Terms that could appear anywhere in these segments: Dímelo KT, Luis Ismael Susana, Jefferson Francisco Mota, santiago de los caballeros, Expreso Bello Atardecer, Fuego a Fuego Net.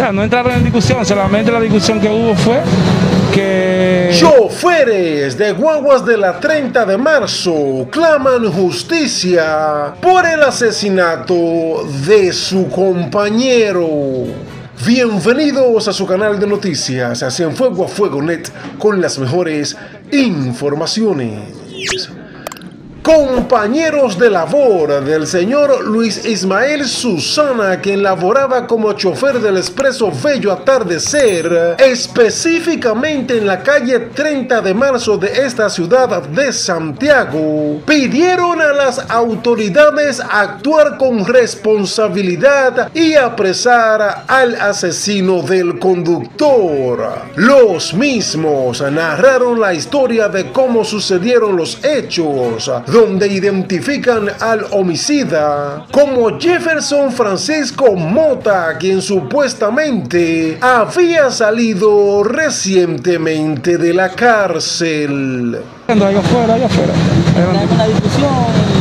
sea, no entraron en discusión, solamente la discusión que hubo fue que... Choferes de guaguas de la 30 de marzo claman justicia por el asesinato de su compañero. Bienvenidos a su canal de noticias, así en Fuego a Fuego Net, con las mejores informaciones. Compañeros de labor del señor Luis Ismael Susana, quien laboraba como chofer del Expreso Bello Atardecer, específicamente en la calle 30 de marzo de esta ciudad de Santiago, pidieron a las autoridades actuar con responsabilidad y apresar al asesino del conductor. Los mismos narraron la historia de cómo sucedieron los hechos, donde identifican al homicida como Jefferson Francisco Mota, quien supuestamente había salido recientemente de la cárcel. Allá afuera.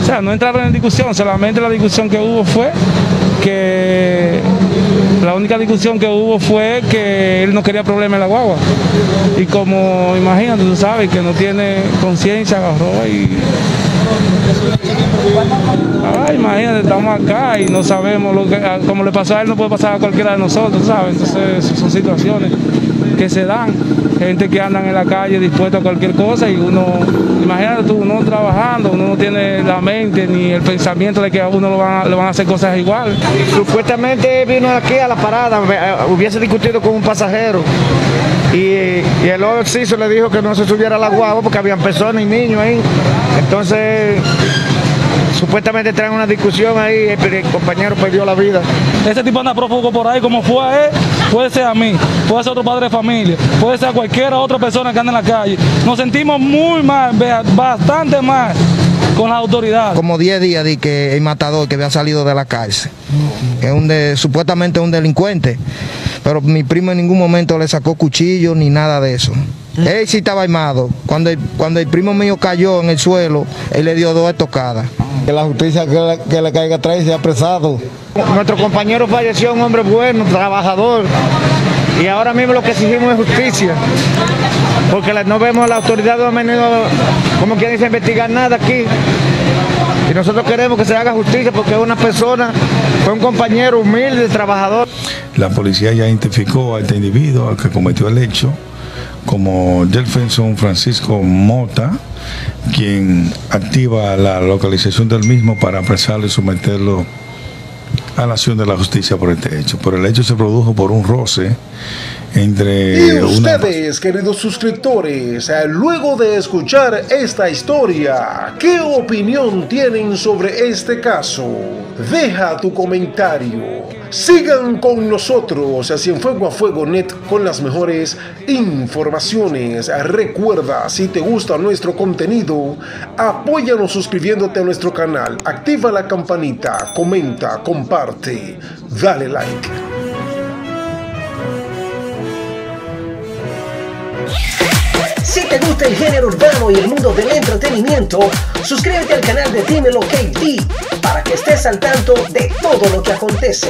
O sea, no entraron en discusión, solamente la discusión que hubo fue que... La única discusión que hubo fue que él no quería problemas en la guagua. Y como, imagínate, tú sabes, que no tiene conciencia, agarró y... Ah, imagínate, estamos acá y no sabemos lo que... Como le pasó a él, no puede pasar a cualquiera de nosotros, ¿sabes? Entonces, son situaciones que se dan. Gente que andan en la calle dispuesta a cualquier cosa y uno... Imagínate tú, uno trabajando, uno no tiene la mente ni el pensamiento de que a uno le van a hacer cosas igual. Supuestamente vino aquí a la parada, hubiese discutido con un pasajero y el occiso le dijo que no se subiera a la guagua porque habían personas y niños ahí. Entonces, supuestamente traen una discusión ahí, el compañero perdió la vida. Ese tipo anda prófugo por ahí, como fue a él, puede ser a mí, puede ser a otro padre de familia, puede ser a cualquiera otra persona que anda en la calle. Nos sentimos muy mal, bastante mal con la autoridad. Como 10 días de que el matador que había salido de la cárcel, que es supuestamente un delincuente, pero mi primo en ningún momento le sacó cuchillo ni nada de eso. Él sí estaba armado. Cuando el primo mío cayó en el suelo, él le dio 2 estocadas. Que la justicia que le caiga atrás y sea apresado. Nuestro compañero falleció, un hombre bueno, trabajador. Y ahora mismo lo que exigimos es justicia. Porque no vemos a la autoridad de menudo, como quien dice, investigar nada aquí. Y nosotros queremos que se haga justicia porque es una persona, fue un compañero humilde, trabajador. La policía ya identificó a este individuo, al que cometió el hecho, como Jefferson Francisco Mota, quien activa la localización del mismo para apresarlo y someterlo a la acción de la justicia por este hecho. Pero el hecho se produjo por un roce entre... Y ustedes, queridos suscriptores, luego de escuchar esta historia, ¿qué opinión tienen sobre este caso? Deja tu comentario. Sigan con nosotros, así en Fuego a Fuego Net, con las mejores informaciones. Recuerda, si te gusta nuestro contenido, apóyanos suscribiéndote a nuestro canal. Activa la campanita, comenta, comparte, dale like. Si te gusta el género urbano y el mundo del entretenimiento, suscríbete al canal de Dímelo KT para que estés al tanto de todo lo que acontece.